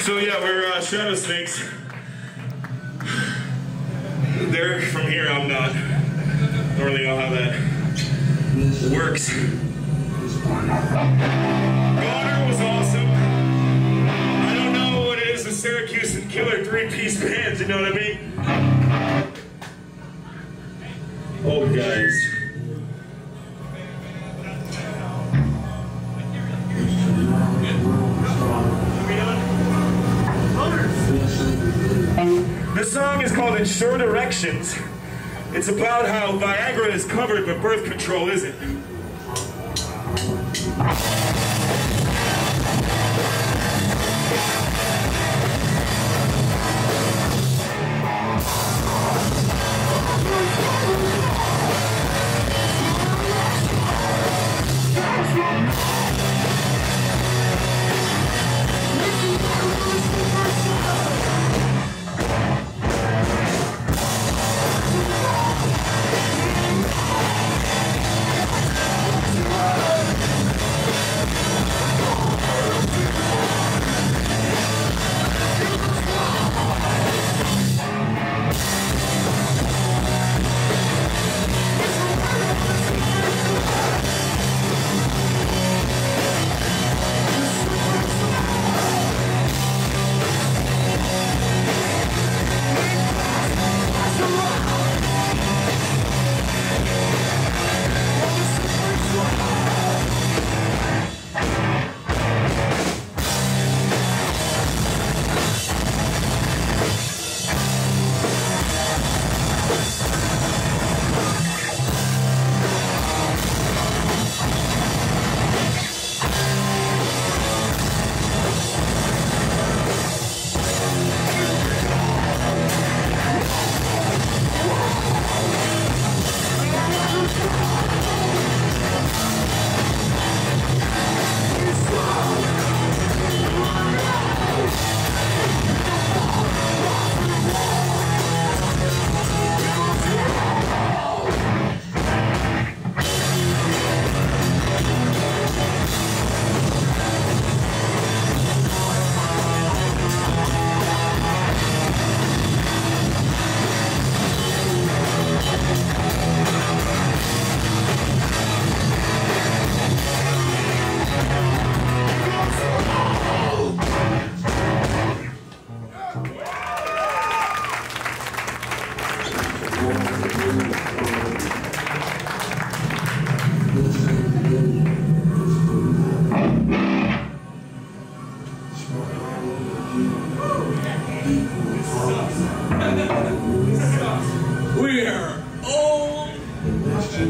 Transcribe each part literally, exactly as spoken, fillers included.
So yeah, we're uh, Shadow Snakes. They're from here, I'm not. Normally I'll have that works. Goner was awesome. I don't know what it is with Syracuse and killer three-piece bands, you know what I mean? Old guys. This song is called Insured Erections. It's about how Viagra is covered, but birth control isn't.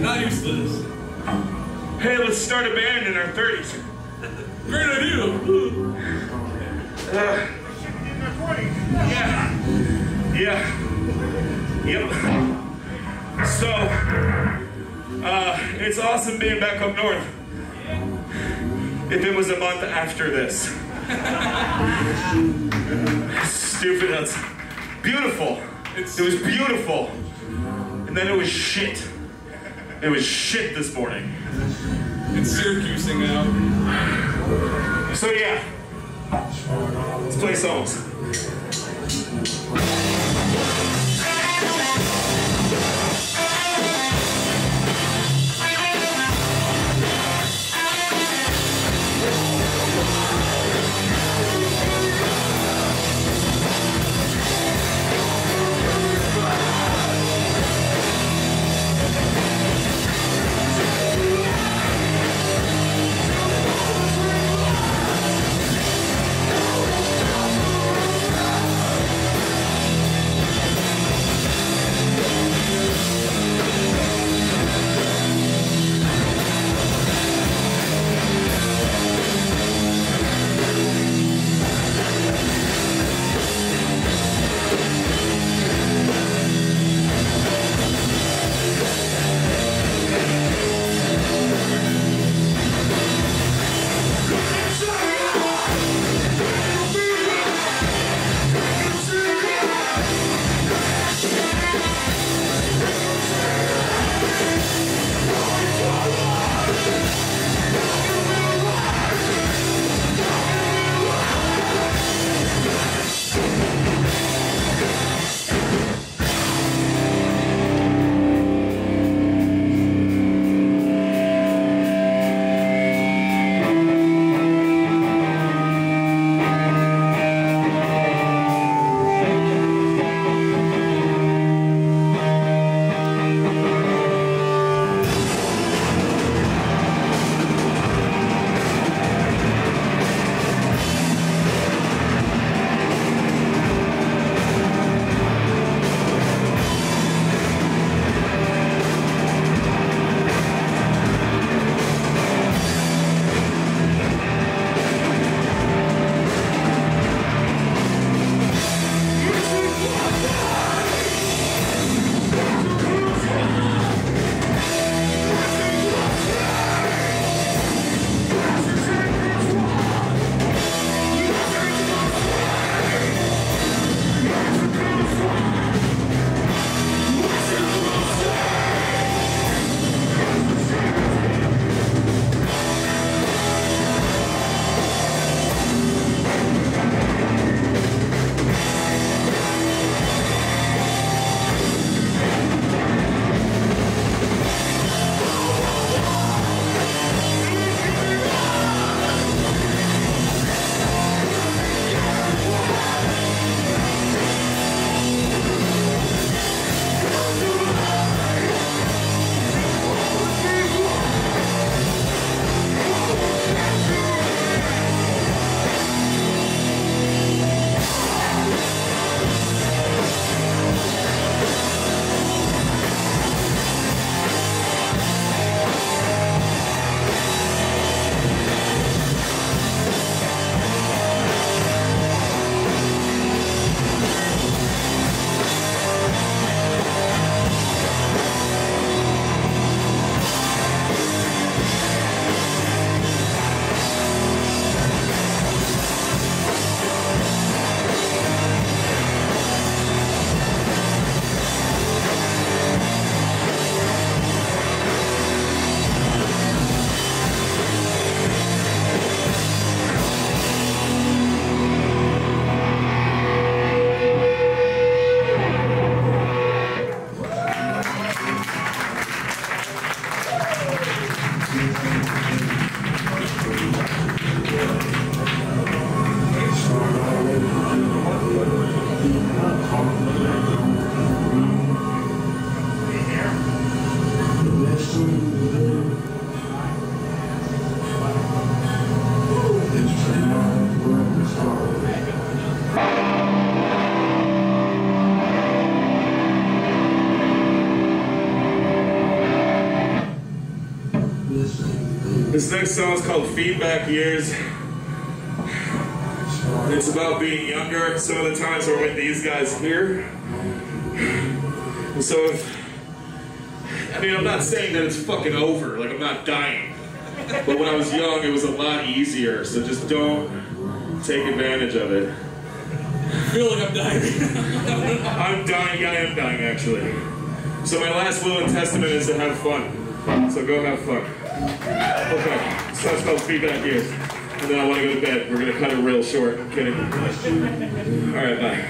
Not used to this. Hey, let's start a band in our thirties. Great idea. Uh, yeah. Yeah. Yep. So, uh, it's awesome being back up north. If it was a month after this. Stupid, that's beautiful. It was beautiful. And then it was shit. It was shit this morning. It's Syracuse thing now. So yeah, let's play songs. This next song is called Feedback Years. It's about being younger. Some of the times we're with these guys here. And so, if, I mean, I'm not saying that it's fucking over. Like, I'm not dying. But when I was young, it was a lot easier. So just don't take advantage of it. I feel like I'm dying. I'm dying. I am dying, actually. So my last will and testament is to have fun. So go have fun. Okay, so it's called Feedback Years. And then I want to go to bed. We're going to cut it real short. I'm kidding. Alright, bye.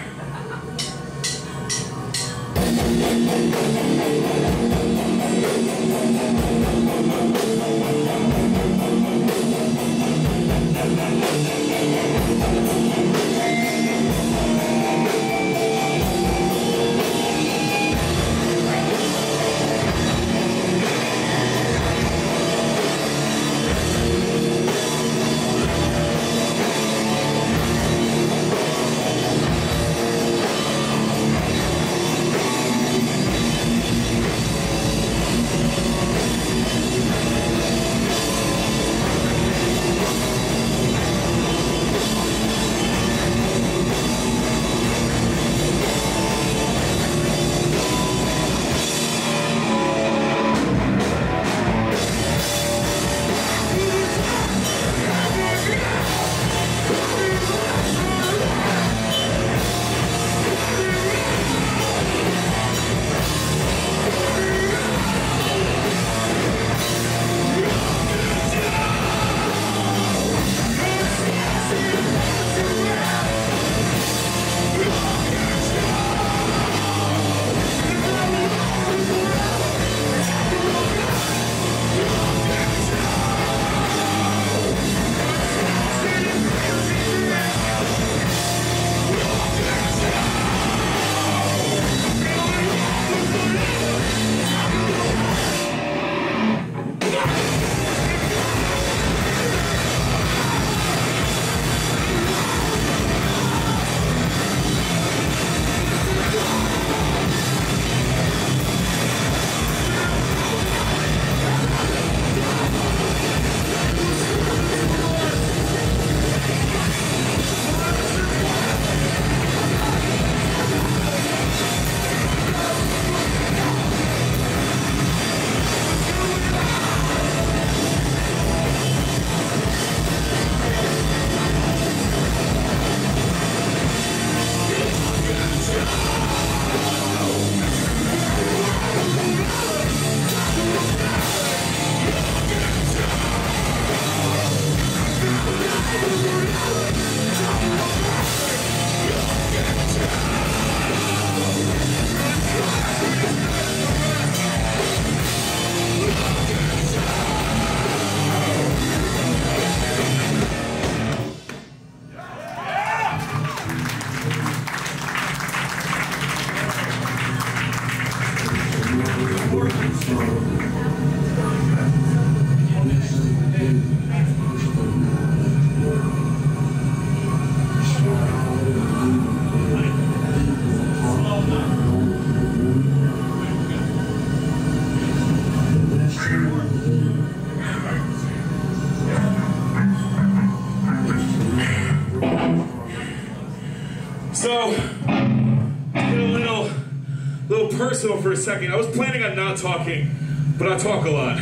Personal for a second. I was planning on not talking, but I talk a lot.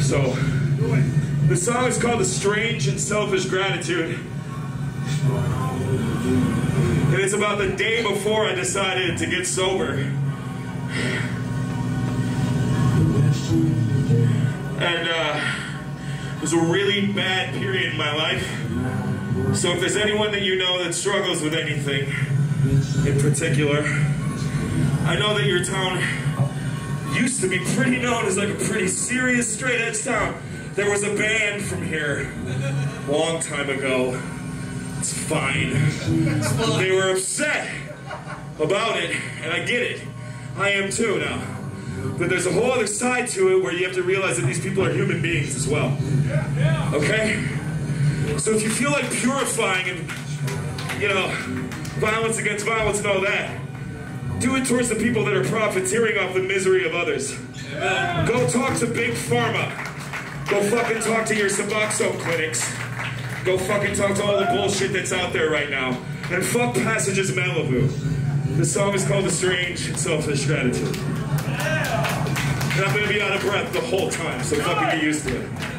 So, the song is called A Strange and Selfish Gratitude. And it's about the day before I decided to get sober. And uh, it was a really bad period in my life. So if there's anyone that you know that struggles with anything in particular, I know that your town used to be pretty known as like a pretty serious straight edge town. There was a band from here a long time ago. It's fine. They were upset about it, and I get it. I am too now. But there's a whole other side to it where you have to realize that these people are human beings as well. Okay? So if you feel like purifying and, you know, violence against violence and all that, do it towards the people that are profiteering off the misery of others. Yeah. Go talk to Big Pharma. Go fucking talk to your Suboxone clinics. Go fucking talk to all the bullshit that's out there right now. And fuck Passages Malibu. The song is called A Strange and Selfish Gratitude. And I'm gonna be out of breath the whole time, so fucking get used to it.